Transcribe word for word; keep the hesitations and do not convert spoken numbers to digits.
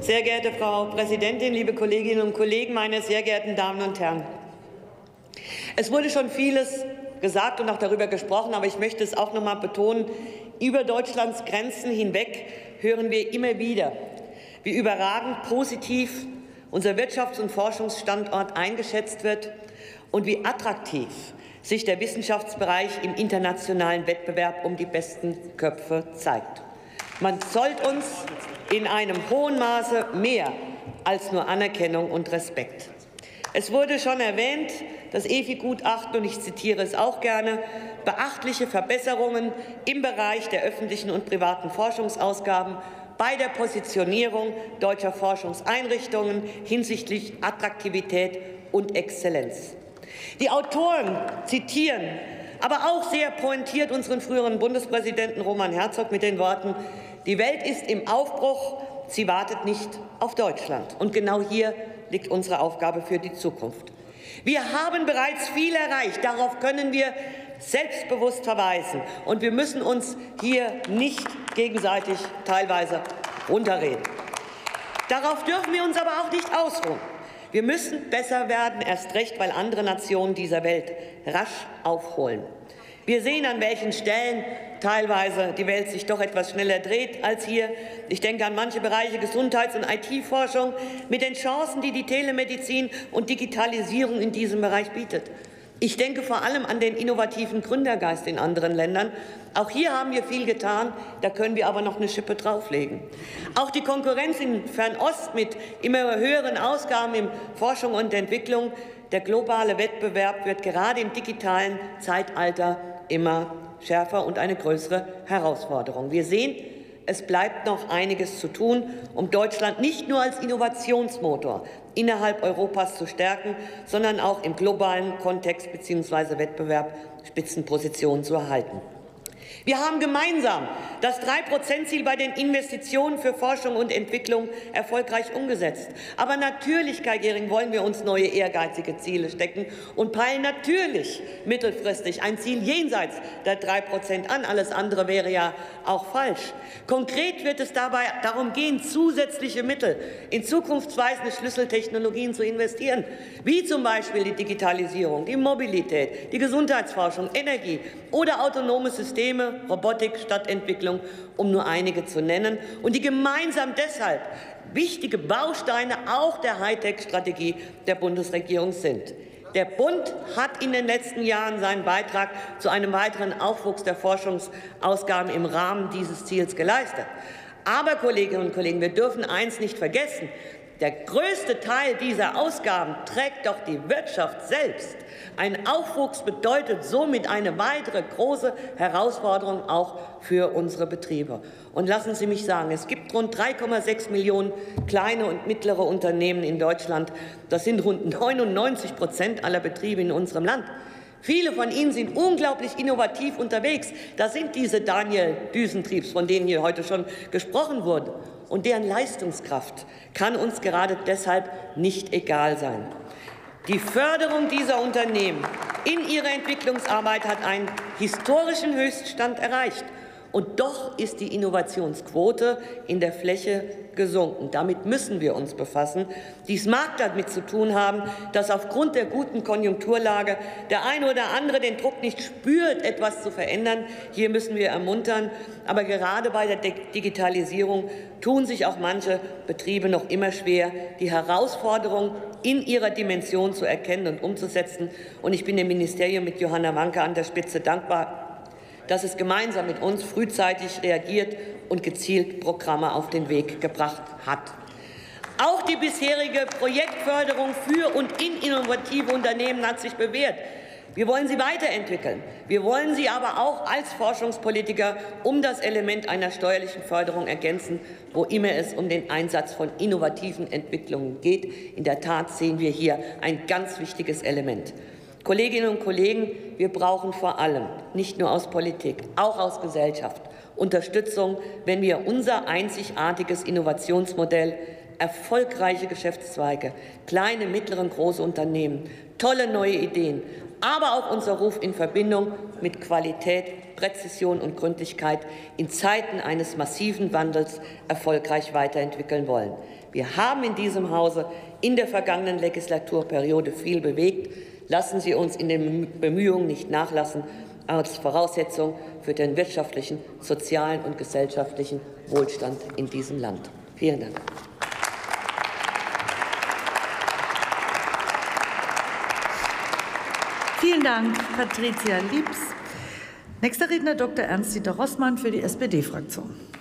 Sehr geehrte Frau Präsidentin, liebe Kolleginnen und Kollegen, meine sehr geehrten Damen und Herren! Es wurde schon vieles gesagt und auch darüber gesprochen, aber ich möchte es auch noch mal betonen. Über Deutschlands Grenzen hinweg hören wir immer wieder, wie überragend positiv unser Wirtschafts- und Forschungsstandort eingeschätzt wird und wie attraktiv sich der Wissenschaftsbereich im internationalen Wettbewerb um die besten Köpfe zeigt. Man zollt uns in einem hohen Maße mehr als nur Anerkennung und Respekt. Es wurde schon erwähnt, das E F I-Gutachten, und ich zitiere es auch gerne, beachtliche Verbesserungen im Bereich der öffentlichen und privaten Forschungsausgaben bei der Positionierung deutscher Forschungseinrichtungen hinsichtlich Attraktivität und Exzellenz. Die Autoren zitieren aber auch sehr pointiert unseren früheren Bundespräsidenten Roman Herzog mit den Worten: Die Welt ist im Aufbruch, sie wartet nicht auf Deutschland. Und genau hier liegt unsere Aufgabe für die Zukunft. Wir haben bereits viel erreicht, darauf können wir selbstbewusst verweisen. Und wir müssen uns hier nicht gegenseitig teilweise runterreden. Darauf dürfen wir uns aber auch nicht ausruhen. Wir müssen besser werden, erst recht, weil andere Nationen dieser Welt rasch aufholen. Wir sehen, an welchen Stellen teilweise die Welt sich doch etwas schneller dreht als hier. Ich denke an manche Bereiche Gesundheits- und I T-Forschung mit den Chancen, die die Telemedizin und Digitalisierung in diesem Bereich bietet. Ich denke vor allem an den innovativen Gründergeist in anderen Ländern. Auch hier haben wir viel getan, da können wir aber noch eine Schippe drauflegen. Auch die Konkurrenz im Fernost mit immer höheren Ausgaben in Forschung und Entwicklung. Der globale Wettbewerb wird gerade im digitalen Zeitalter immer schärfer und eine größere Herausforderung. Wir sehen, es bleibt noch einiges zu tun, um Deutschland nicht nur als Innovationsmotor innerhalb Europas zu stärken, sondern auch im globalen Kontext bzw. Wettbewerb Spitzenpositionen zu erhalten. Wir haben gemeinsam das drei Prozent-Ziel bei den Investitionen für Forschung und Entwicklung erfolgreich umgesetzt. Aber natürlich, Kai Gering, wollen wir uns neue ehrgeizige Ziele stecken und peilen natürlich mittelfristig ein Ziel jenseits der drei Prozent an. Alles andere wäre ja auch falsch. Konkret wird es dabei darum gehen, zusätzliche Mittel in zukunftsweisende Schlüsseltechnologien zu investieren, wie zum Beispiel die Digitalisierung, die Mobilität, die Gesundheitsforschung, Energie oder autonome Systeme, Robotik, Stadtentwicklung, um nur einige zu nennen, und die gemeinsam deshalb wichtige Bausteine auch der Hightech-Strategie der Bundesregierung sind. Der Bund hat in den letzten Jahren seinen Beitrag zu einem weiteren Aufwuchs der Forschungsausgaben im Rahmen dieses Ziels geleistet. Aber, Kolleginnen und Kollegen, wir dürfen eins nicht vergessen. Der größte Teil dieser Ausgaben trägt doch die Wirtschaft selbst. Ein Aufwuchs bedeutet somit eine weitere große Herausforderung auch für unsere Betriebe. Und lassen Sie mich sagen, es gibt rund drei Komma sechs Millionen kleine und mittlere Unternehmen in Deutschland. Das sind rund neunundneunzig Prozent aller Betriebe in unserem Land. Viele von ihnen sind unglaublich innovativ unterwegs. Das sind diese Daniel-Düsentriebs, von denen hier heute schon gesprochen wurde. Und deren Leistungskraft kann uns gerade deshalb nicht egal sein. Die Förderung dieser Unternehmen in ihrer Entwicklungsarbeit hat einen historischen Höchststand erreicht. Und doch ist die Innovationsquote in der Fläche gesunken. Damit müssen wir uns befassen. Dies mag damit zu tun haben, dass aufgrund der guten Konjunkturlage der eine oder andere den Druck nicht spürt, etwas zu verändern. Hier müssen wir ermuntern. Aber gerade bei der Digitalisierung tun sich auch manche Betriebe noch immer schwer, die Herausforderung in ihrer Dimension zu erkennen und umzusetzen. Und ich bin dem Ministerium mit Johanna Wanka an der Spitze dankbar, dass es gemeinsam mit uns frühzeitig reagiert und gezielt Programme auf den Weg gebracht hat. Auch die bisherige Projektförderung für und in innovative Unternehmen hat sich bewährt. Wir wollen sie weiterentwickeln. Wir wollen sie aber auch als Forschungspolitiker um das Element einer steuerlichen Förderung ergänzen, wo immer es um den Einsatz von innovativen Entwicklungen geht. In der Tat sehen wir hier ein ganz wichtiges Element. Kolleginnen und Kollegen, wir brauchen vor allem, nicht nur aus Politik, auch aus Gesellschaft, Unterstützung, wenn wir unser einzigartiges Innovationsmodell, erfolgreiche Geschäftszweige, kleine, mittlere und große Unternehmen, tolle neue Ideen, aber auch unser Ruf in Verbindung mit Qualität, Präzision und Gründlichkeit in Zeiten eines massiven Wandels erfolgreich weiterentwickeln wollen. Wir haben in diesem Hause in der vergangenen Legislaturperiode viel bewegt. Lassen Sie uns in den Bemühungen nicht nachlassen, als Voraussetzung für den wirtschaftlichen, sozialen und gesellschaftlichen Wohlstand in diesem Land. Vielen Dank. Vielen Dank, Patricia Lips. Nächster Redner Doktor Ernst-Dieter Rossmann für die S P D-Fraktion.